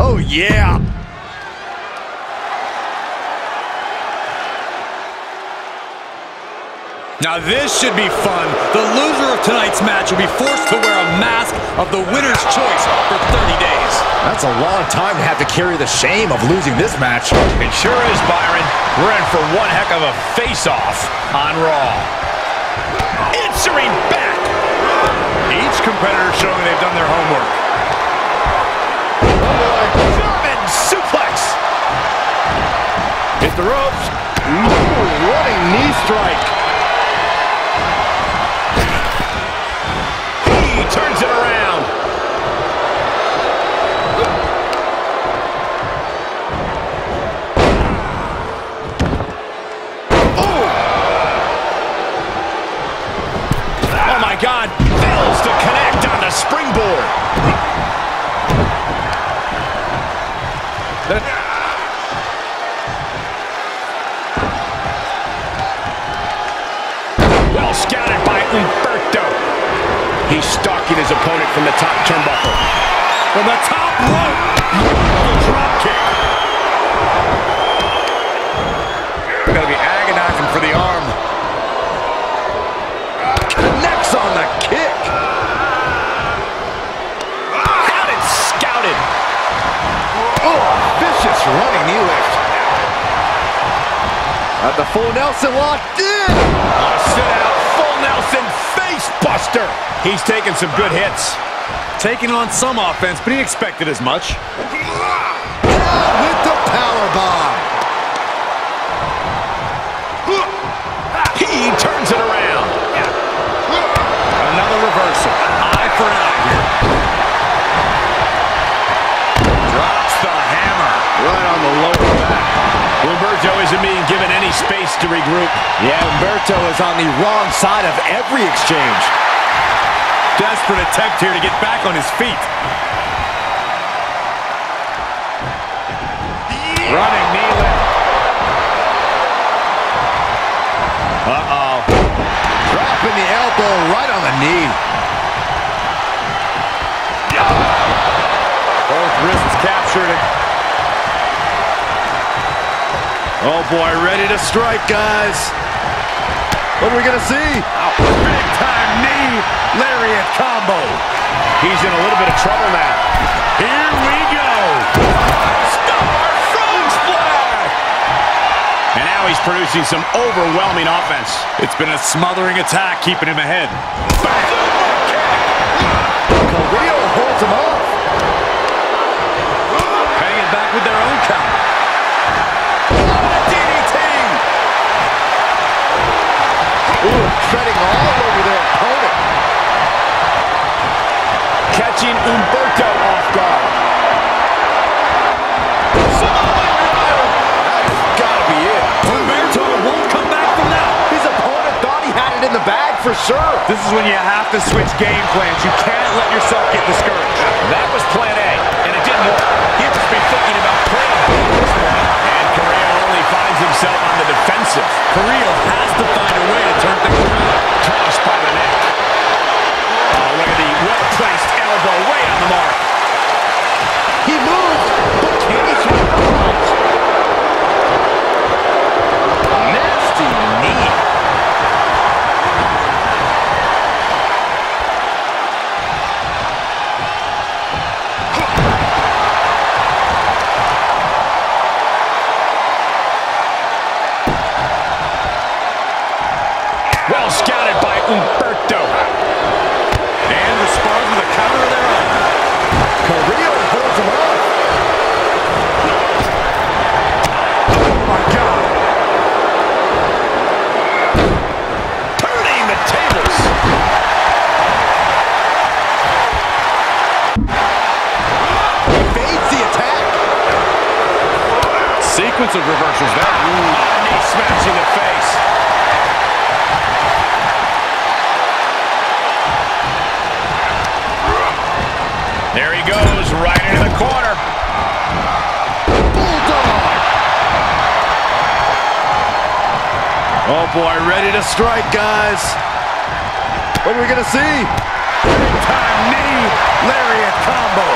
Oh, yeah. Now this should be fun. The loser of tonight's match will be forced to wear a mask of the winner's choice for 30 days. That's a long time to have to carry the shame of losing this match. It sure is, Byron. We're in for one heck of a face-off on Raw. Answering back. Each competitor showing they've done their homework. German suplex. Hit the ropes. Ooh, what a knee strike. Turns it around. Oh! Oh my God! Fails to connect on the springboard. Well scouted by Humberto. He's stalking his opponent from the top turnbuckle. From the top rope! Drop kick. We're going to be agonizing for the arm. Connects on the kick. Out and scouted. Oh, vicious running knee lift. At the full Nelson locked in. Oh, sit out. Full Nelson face buster. He's taking some good hits. Taking on some offense, but he expected as much. With the power bomb. He turns it around. Another reversal. Eye for an eye here. Drops the hammer. Right on the lower back. Humberto isn't being given any space to regroup. Yeah, Humberto is on the wrong side of every exchange. Desperate attempt here to get back on his feet. Yeah. Running knee lift. Uh-oh. Dropping the elbow right on the knee. Both wrists captured it. Oh, boy, ready to strike, guys. What are we going to see? Big time knee lariat combo. He's in a little bit of trouble now. Here we go. Star Frog Splash. And now he's producing some overwhelming offense. It's been a smothering attack keeping him ahead. Bang. Carrillo holds him off. Hanging back with their own counter. Ooh, treading all over their opponent. Catching Humberto off guard. Samoan driver. That's gotta be it. Humberto won't come back from that. His opponent thought he had it in the bag for sure. This is when you have to switch game plans. You can't let yourself get discouraged. That was plan A, and it didn't work. He just been thinking about plan B at this point. And Carrillo only finds himself on the defensive. Carrillo has to find a way to turn things around. Tossed by the neck. Oh, look at the well-placed elbow way on the mark. He moved, but can he throw the punch? Nasty knee. Sequence of reversals back. Knee smash in the face. There he goes, right into the corner. Bulldog. Oh boy, ready to strike, guys. What are we gonna see? Big time knee lariat combo.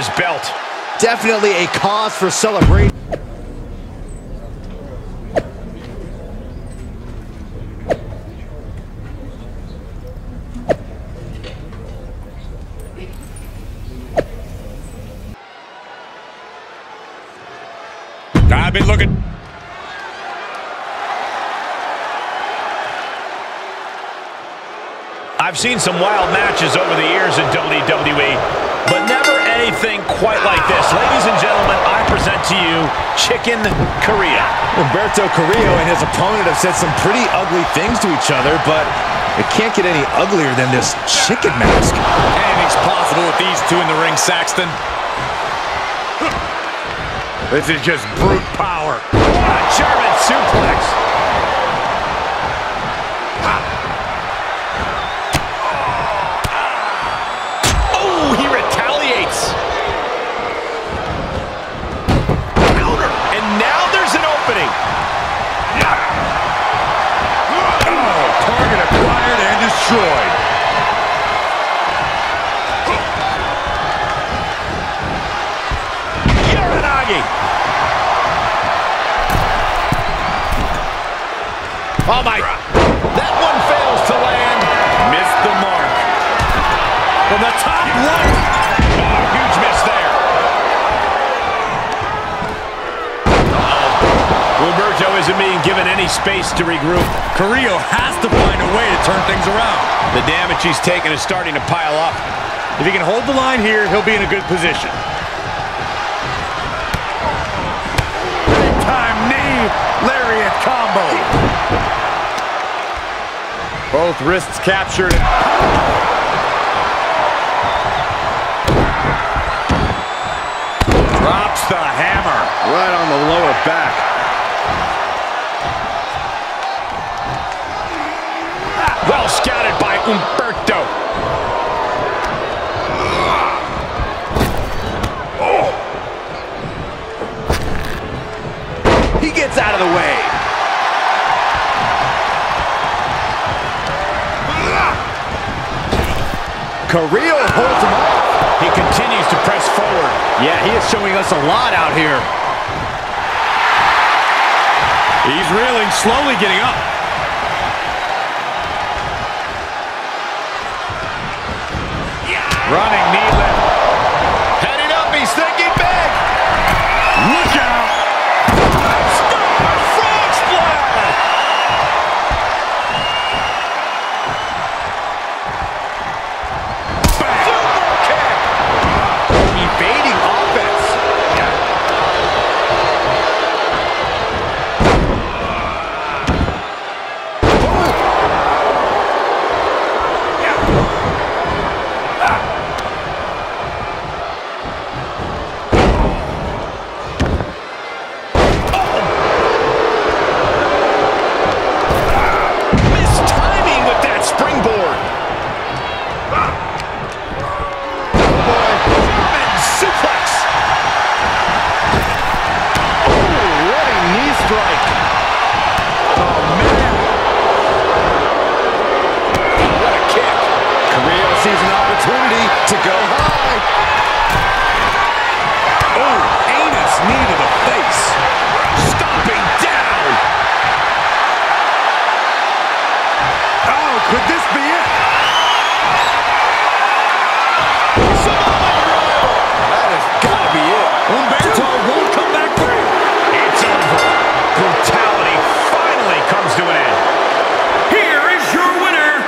his belt. Definitely a cause for celebration. I've been looking. I've seen some wild matches over the years in WWE, but never anything quite like this. Ladies and gentlemen, I present to you Chicken Correa. Humberto Carrillo and his opponent have said some pretty ugly things to each other, but it can't get any uglier than this chicken mask. Anything's possible with these two in the ring, Saxton. This is just brute power. What a German suplex. Ha. Oh, he retaliates. Outer. And now there's an opening. Oh, target acquired and destroyed. Oh my, that one fails to land. Missed the mark. From the top right. Oh, huge miss there. Humberto isn't being given any space to regroup. Carrillo has to find a way to turn things around. The damage he's taken is starting to pile up. If he can hold the line here, he'll be in a good position. Big time knee, lariat combo. Both wrists captured. Drops the hammer. Right on the lower back. Well scouted by Humberto. Oh. He gets out of the way. Carrillo holds him off. He continues to press forward. Yeah, he is showing us a lot out here. He's reeling, slowly getting up. Yeah. Running knee lift. Heading up, he's thinking big. Look out. Star Frog Splash. Could this be it? Samoan driver! That has got to be it. Humberto won't come back free. It's over. Brutality finally comes to an end. Here is your winner,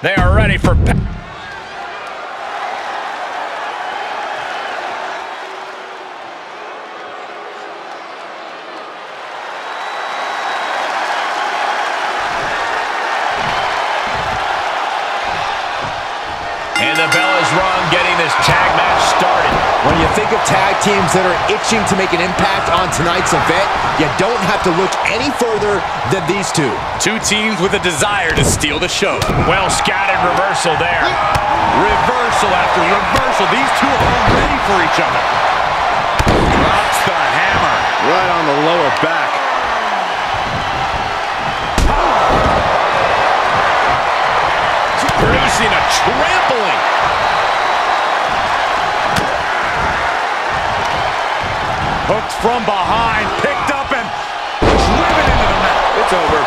They are ready for... And the bell is rung, getting this tag match started. When you think of tag teams that are itching to make an impact on tonight's event, you don't have to look any further than these two. Two teams with a desire to steal the show. Well scattered reversal there. Reversal after reversal. These two are all ready for each other. Drops the hammer. Right on the lower back. Producing a trampling. Hooked from behind, picked up and driven into the mat. It's over.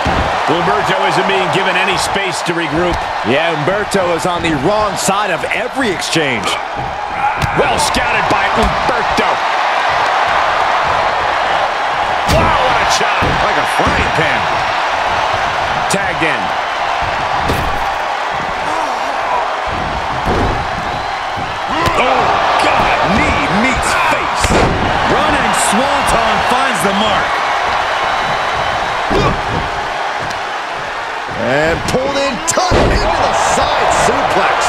Humberto isn't being given any space to regroup. Yeah, Humberto is on the wrong side of every exchange. Well scouted by Humberto. Wow, what a shot. Like a frying pan. Tagged in. Oh, God. Knee meets face. Running Swanton finds the mark. And pulled in, tucked into the side suplex.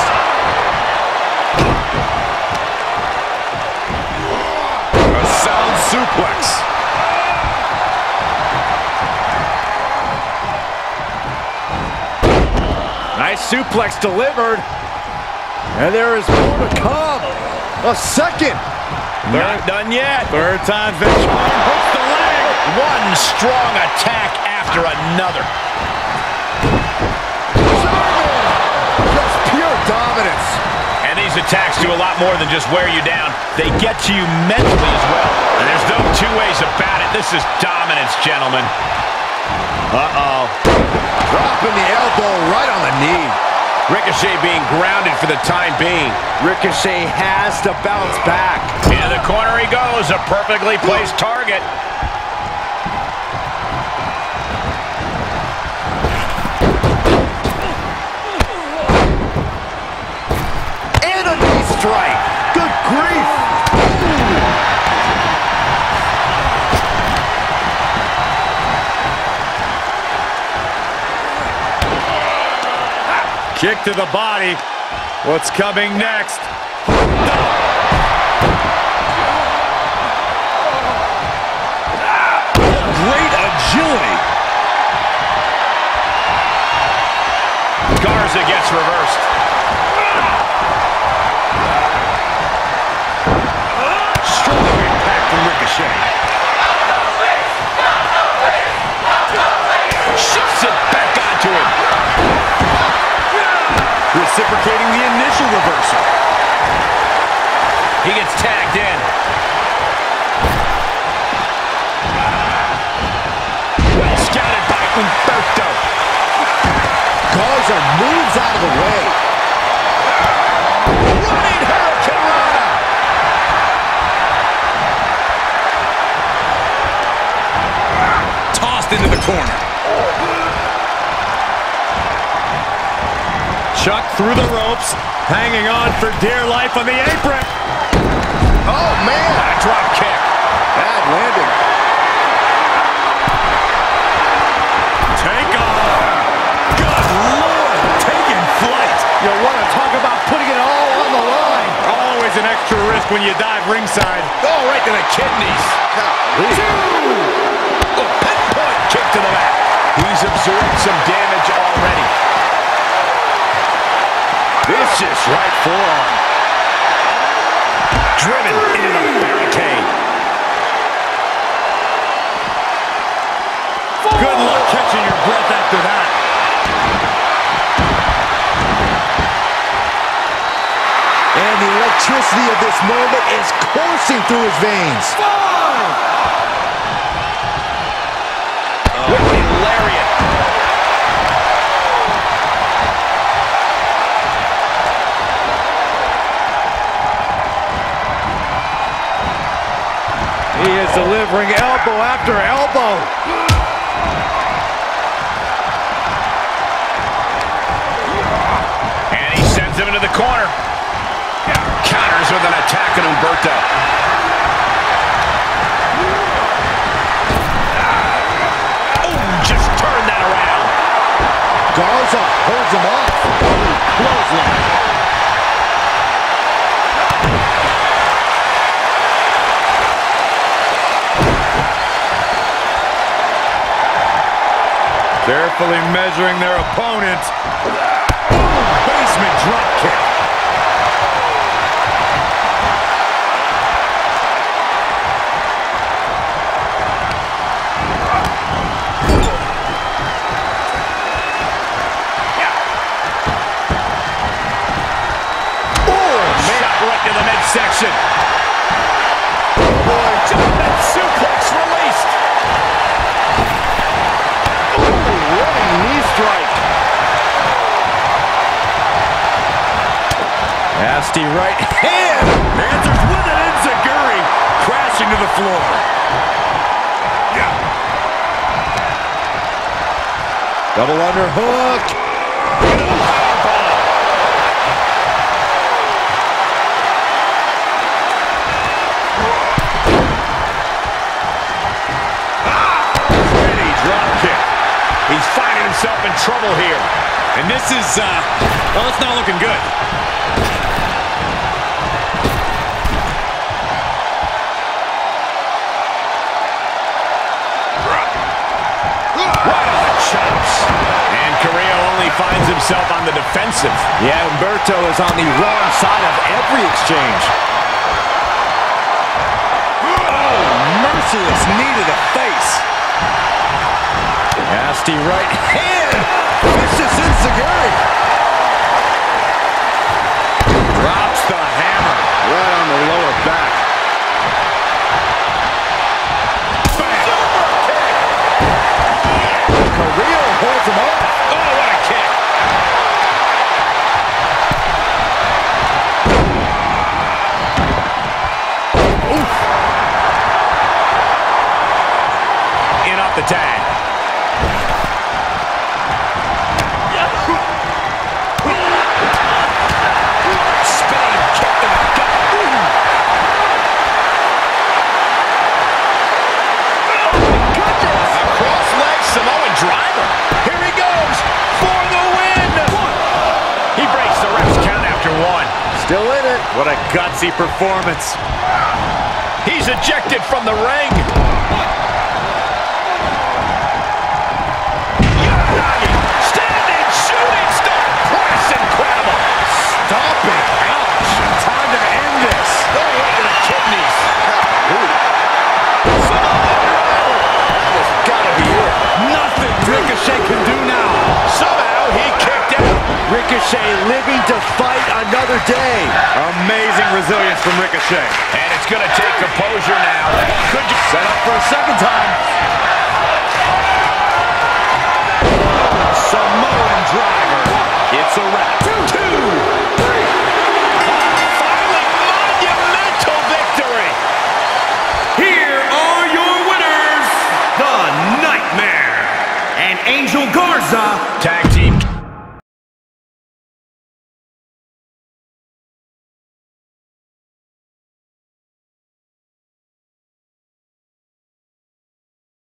A sound suplex. Nice suplex delivered. And there is more to come. A second. Not done yet. Third time victory. Hooks the leg. One strong attack after another. Just pure dominance. And these attacks do a lot more than just wear you down. They get to you mentally as well. And there's no two ways about it. This is dominance, gentlemen. Uh-oh. Dropping the elbow right on the knee. Ricochet being grounded for the time being. Ricochet has to bounce back. Into the corner he goes, a perfectly placed target. And a knee strike. Good grief. Kick to the body. What's coming next? Great agility. Garza gets reversed. Strong impact from Ricochet. Shifts it back onto him. Reciprocating the initial reversal. He gets tagged in. Well scouted by Humberto. Garza moves out of the way. Running hurricanrana. Tossed into the corner. Chuck through the ropes, hanging on for dear life on the apron. Oh, man. Backdrop kick. Bad landing. Take off. Good Lord. Taking flight. You want to talk about putting it all on the line. Always an extra risk when you dive ringside. Oh, right to the kidneys. Two. A pinpoint kick to the back. He's absorbed some damage already. Vicious right forearm. Driven into the barricade. Good luck catching your breath after that. And the electricity of this moment is coursing through his veins. Whipping lariat. He is delivering elbow after elbow. And he sends him into the corner. Counters with an attack on Humberto. Oh, just turned that around. Garza holds him off. Clothesline. Carefully measuring their opponent. Basement drop kick. Section. Boy, German suplex released. Ooh, running knee strike. Nasty right hand. Answers with an Enziguri, crashing to the floor. Yeah. Double underhook. He's finding himself in trouble here. And this is, well, it's not looking good. Right on the chops. And Carrillo only finds himself on the defensive. Yeah, Humberto is on the wrong side of every exchange. Oh, merciless knee to the face. Nasty right hand. Vicious Enziguri. Drops the hammer right on the lower back. Bam. Super kick. Carrillo holds him up. Oh, what a kick. Oof. In off the tag. Samoan driver. Here he goes for the win. He breaks the ref's count after one. Still in it. What a gutsy performance. He's ejected from the ring. Yanagi, standing shooting star press. Incredible. Stop it. Ouch. Time to end this. Going right to the kidneys. Ricochet can do now. Somehow he kicked out. Ricochet living to fight another day. Amazing resilience from Ricochet. And it's going to take composure now. Could you set up for a second time? Samoan driver. It's a wrap. 2, 2, 3. Finally, monumental victory. Here are your winners. The Nightmare. And Angel Garza tagged.